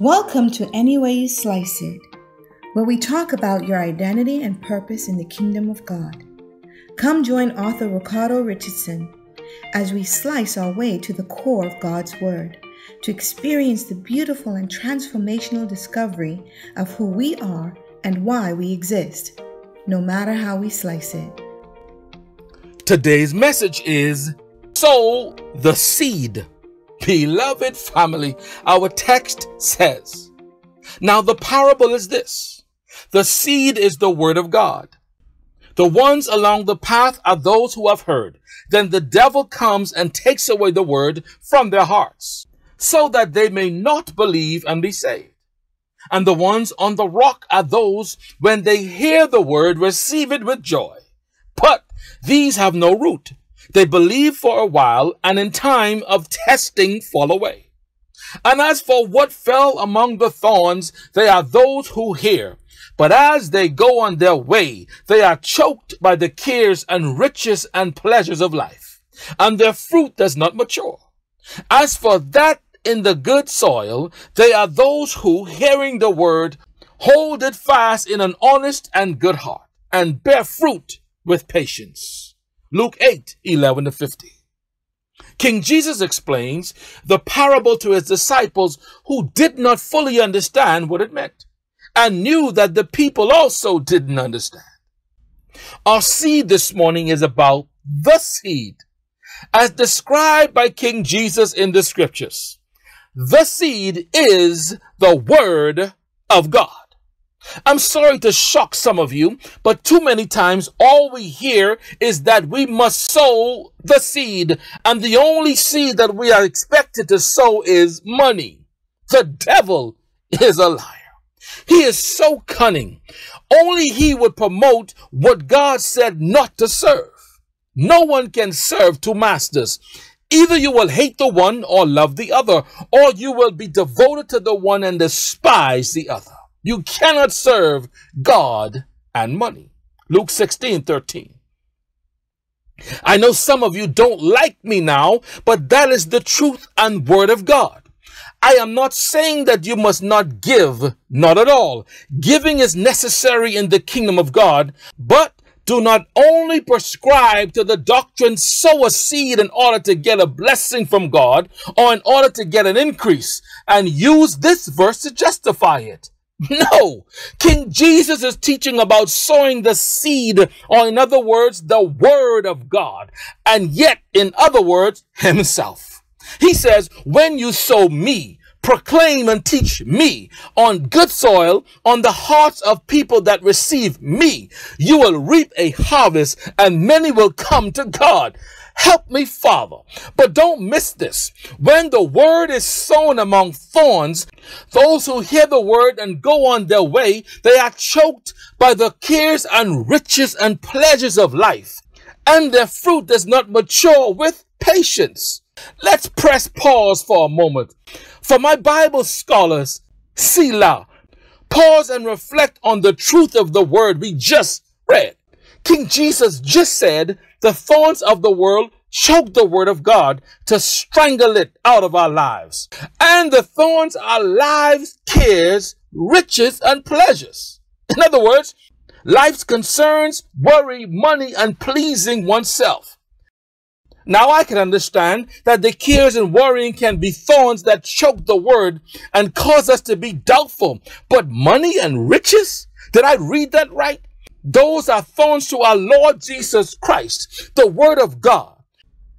Welcome to Any Way You Slice It, where we talk about your identity and purpose in the kingdom of God. Come join author Ricardo Richardson as we slice our way to the core of God's Word to experience the beautiful and transformational discovery of who we are and why we exist, no matter how we slice it. Today's message is Sow the Seed. Beloved family, our text says, now the parable is this. The seed is the word of God. The ones along the path are those who have heard. Then the devil comes and takes away the word from their hearts, so that they may not believe and be saved. And the ones on the rock are those, when they hear the word, receive it with joy. But these have no root. They believe for a while, and in time of testing fall away. And as for what fell among the thorns, they are those who hear. But as they go on their way, they are choked by the cares and riches and pleasures of life, and their fruit does not mature. As for that in the good soil, they are those who, hearing the word, hold it fast in an honest and good heart, and bear fruit with patience. Luke 8:11-15. King Jesus explains the parable to his disciples, who did not fully understand what it meant, and knew that the people also didn't understand. Our seed this morning is about the seed, as described by King Jesus in the scriptures. The seed is the word of God. I'm sorry to shock some of you, but too many times all we hear is that we must sow the seed, and the only seed that we are expected to sow is money. The devil is a liar. He is so cunning. Only he would promote what God said not to serve. No one can serve two masters. Either you will hate the one or love the other, or you will be devoted to the one and despise the other. You cannot serve God and money. Luke 16:13. I know some of you don't like me now, but that is the truth and word of God. I am not saying that you must not give, not at all. Giving is necessary in the kingdom of God, but do not only prescribe to the doctrine, sow a seed in order to get a blessing from God or in order to get an increase, and use this verse to justify it. No, King Jesus is teaching about sowing the seed, or in other words, the word of God, and yet, in other words, himself. He says, when you sow me, proclaim and teach me on good soil, on the hearts of people that receive me, you will reap a harvest and many will come to God. Help me, Father. But don't miss this. When the word is sown among thorns, those who hear the word and go on their way, they are choked by the cares and riches and pleasures of life, and their fruit does not mature with patience. Let's press pause for a moment. For my Bible scholars, Selah, pause and reflect on the truth of the word we just read. King Jesus just said, the thorns of the world choke the word of God to strangle it out of our lives. And the thorns are lives, cares, riches, and pleasures. In other words, life's concerns, worry, money, and pleasing oneself. Now I can understand that the cares and worrying can be thorns that choke the word and cause us to be doubtful. But money and riches? Did I read that right? Those are thorns to our Lord Jesus Christ, the word of God.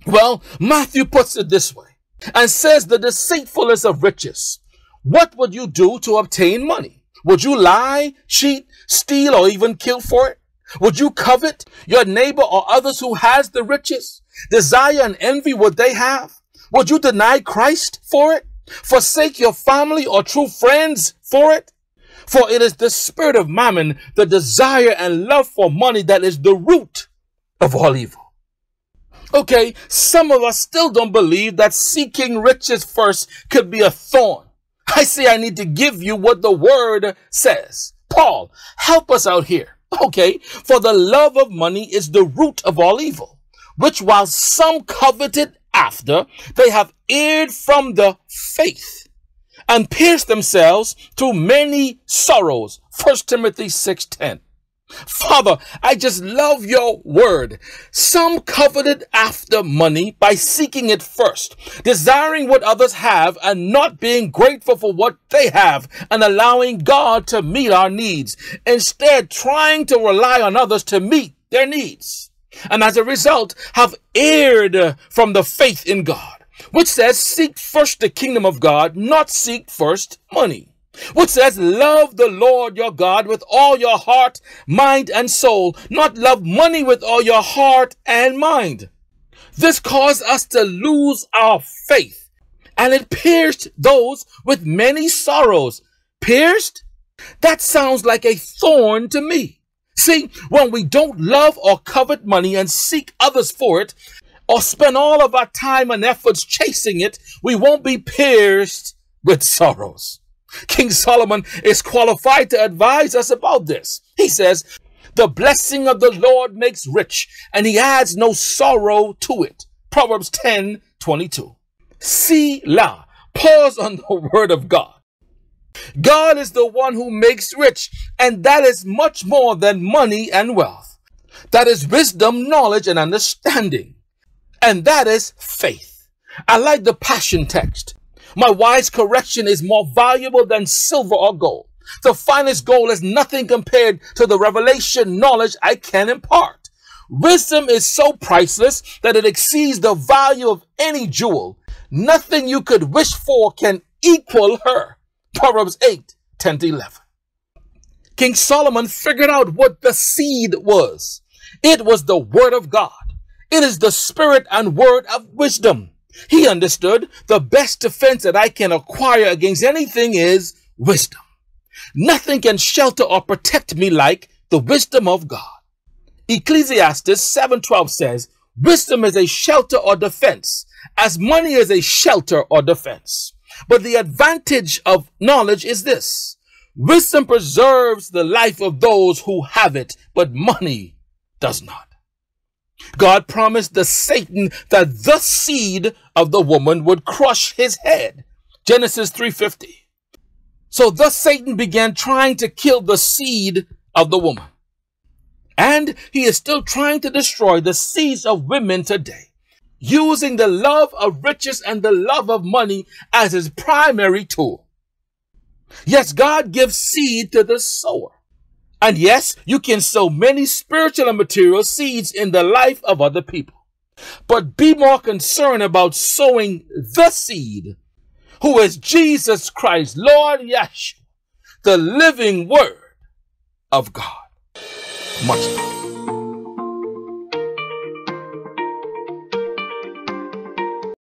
Well, Matthew puts it this way and says the deceitfulness of riches. What would you do to obtain money? Would you lie, cheat, steal, or even kill for it? Would you covet your neighbor or others who has the riches? Desire and envy what they have? Would you deny Christ for it? Forsake your family or true friends for it? For it is the spirit of mammon, the desire and love for money, that is the root of all evil. Okay, some of us still don't believe that seeking riches first could be a thorn. I say I need to give you what the word says. Paul, help us out here. Okay, for the love of money is the root of all evil, which while some coveted after, they have erred from the faith. and pierce themselves to many sorrows. 1 Timothy 6:10. Father, I just love your word. Some coveted after money by seeking it first, desiring what others have and not being grateful for what they have and allowing God to meet our needs, instead trying to rely on others to meet their needs. And as a result, have erred from the faith in God, which says, seek first the kingdom of God, not seek first money. Which says, love the Lord your God with all your heart, mind, and soul, not love money with all your heart and mind. This caused us to lose our faith, and it pierced those with many sorrows. Pierced? That sounds like a thorn to me. See, when we don't love or covet money and seek others for it, or spend all of our time and efforts chasing it, we won't be pierced with sorrows. King Solomon is qualified to advise us about this. He says, the blessing of the Lord makes rich, and he adds no sorrow to it. Proverbs 10:22. Selah. Pause on the word of God. God is the one who makes rich, and that is much more than money and wealth. That is wisdom, knowledge, and understanding. And that is faith. I like the Passion text. My wise correction is more valuable than silver or gold. The finest gold is nothing compared to the revelation knowledge I can impart. Wisdom is so priceless that it exceeds the value of any jewel. Nothing you could wish for can equal her. Proverbs 8:10-11. King Solomon figured out what the seed was. It was the word of God. It is the spirit and word of wisdom. He understood the best defense that I can acquire against anything is wisdom. Nothing can shelter or protect me like the wisdom of God. Ecclesiastes 7:12 says, wisdom is a shelter or defense, as money is a shelter or defense. But the advantage of knowledge is this: wisdom preserves the life of those who have it, but money does not. God promised the Satan that the seed of the woman would crush his head. Genesis 3:50. So thus Satan began trying to kill the seed of the woman. And he is still trying to destroy the seeds of women today, using the love of riches and the love of money as his primary tool. Yes, God gives seed to the sower. And yes, you can sow many spiritual and material seeds in the life of other people. But be more concerned about sowing the seed, who is Jesus Christ, Lord Yeshua, the living word of God. Much love.